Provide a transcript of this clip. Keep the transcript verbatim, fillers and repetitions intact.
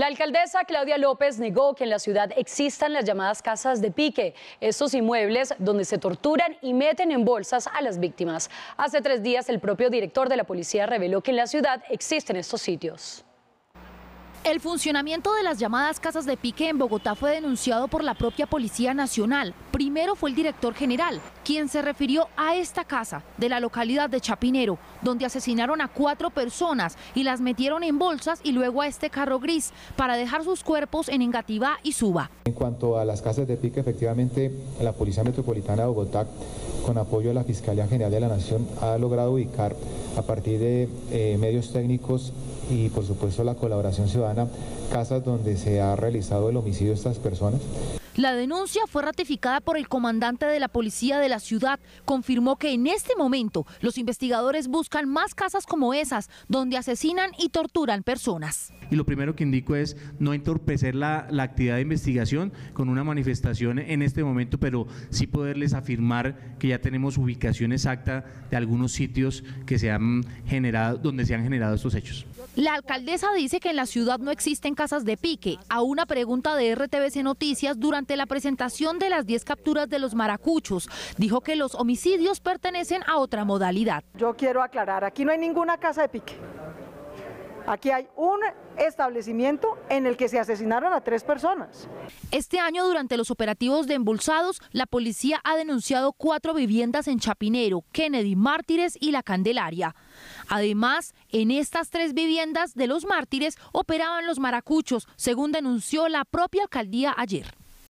La alcaldesa Claudia López negó que en la ciudad existan las llamadas casas de pique, estos inmuebles donde se torturan y meten en bolsas a las víctimas. Hace tres días el propio director de la policía reveló que en la ciudad existen estos sitios. El funcionamiento de las llamadas casas de pique en Bogotá fue denunciado por la propia Policía Nacional. Primero fue el director general, quien se refirió a esta casa de la localidad de Chapinero, donde asesinaron a cuatro personas y las metieron en bolsas y luego a este carro gris para dejar sus cuerpos en Engativá y Suba. En cuanto a las casas de pique, efectivamente la Policía Metropolitana de Bogotá, con apoyo de la Fiscalía General de la Nación, ha logrado ubicar a partir de eh, medios técnicos y por supuesto la colaboración ciudadana, casas donde se ha realizado el homicidio de estas personas. La denuncia fue ratificada por el comandante de la policía de la ciudad. Confirmó que en este momento los investigadores buscan más casas como esas, donde asesinan y torturan personas. Y lo primero que indico es no entorpecer la, la actividad de investigación con una manifestación en este momento, pero sí poderles afirmar que ya tenemos ubicación exacta de algunos sitios que se han generado, donde se han generado estos hechos. La alcaldesa dice que en la ciudad no existen casas de pique. A una pregunta de R T V C Noticias durante la presentación de las diez capturas de los maracuchos, dijo que los homicidios pertenecen a otra modalidad. Yo quiero aclarar, aquí no hay ninguna casa de pique. Aquí hay un establecimiento en el que se asesinaron a tres personas. Este año, durante los operativos de embolsados, la policía ha denunciado cuatro viviendas en Chapinero, Kennedy, Mártires y La Candelaria. Además, en estas tres viviendas de los Mártires operaban los maracuchos, según denunció la propia alcaldía ayer.